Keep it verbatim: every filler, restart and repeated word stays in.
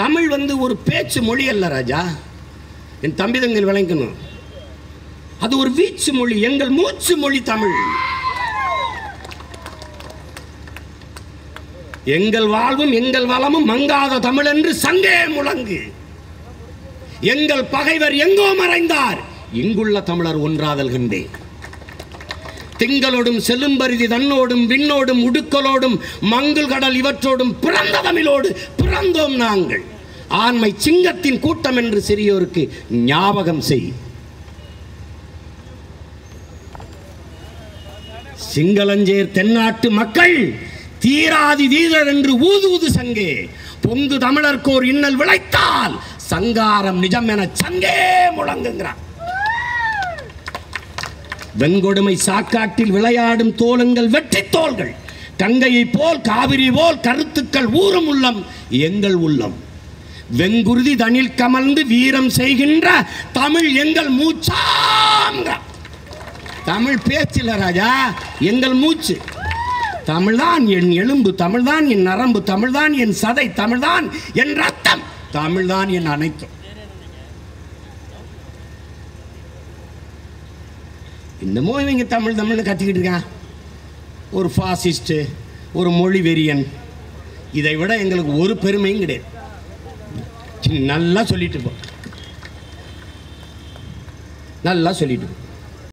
தமிழ் வந்து ஒரு பேச்சு மொழி அல்ல ராஜா. என் தம்பிதங்கள் விளங்கணும், அது ஒரு வீச்சு மொழி. எங்கள் மூச்சு மொழி தமிழ். எங்கள் வாழ்வும் எங்கள் வளமும் மங்காத தமிழ் என்று சங்கே முழங்கு. எங்கள் பகைவர் எங்கோ மறைந்தார், இங்குள்ள தமிழர் ஒன்றாதல்கின்றே. திங்களோடும் செலும்பருதி தன்னோடும் விண்ணோடும் உடுக்கலோடும் மங்குள் கடல் இவற்றோடும் பிறந்த தமிழோடு பிறந்தோம் நாங்கள். ஆண்மை சிங்கத்தின் கூட்டம் என்று சிறியோருக்கு ஞாபகம் செய். சிங்களஞ்சேர் தென்னாட்டு மக்கள் தீராதி தீரர் என்று ஊதுவது சங்கே. பொங்கு தமிழர்கோர் இன்னல் விளைத்தால் சங்காரம் நிஜம் என சங்கே முழங்குகிறார். வெண்கொடுமை சாக்காட்டில் விளையாடும் தோளங்கள் வெற்றி தோள்கள். கங்கையை போல் காவிரி போல் கருத்துக்கள் ஊறும் உள்ளம் எங்கள் உள்ளம். வெங்குருதி தனில் கமர்ந்து வீரம் செய்கின்ற தமிழ் எங்கள் மூச்சாங்க. தமிழ் பேச்சில ராஜா, எங்கள் மூச்சு. தமிழ்தான் என் எலும்பு, தமிழ்தான் என் நரம்பு, தமிழ்தான் என் சதை, தமிழ்தான் என் ரத்தம், தமிழ்தான் என் அனைத்தும். இன்னமோ இவங்க தமிழ் தமிழ்னு கத்திக்கிட்டு இருக்கான் ஒரு ஃபாசிஸ்ட்டு, ஒரு மொழி வெறியன். இதை விட எங்களுக்கு ஒரு பெருமையும் கிடையாது. நல்லா சொல்லிட்டு போ, நல்லா சொல்லிட்டு போ.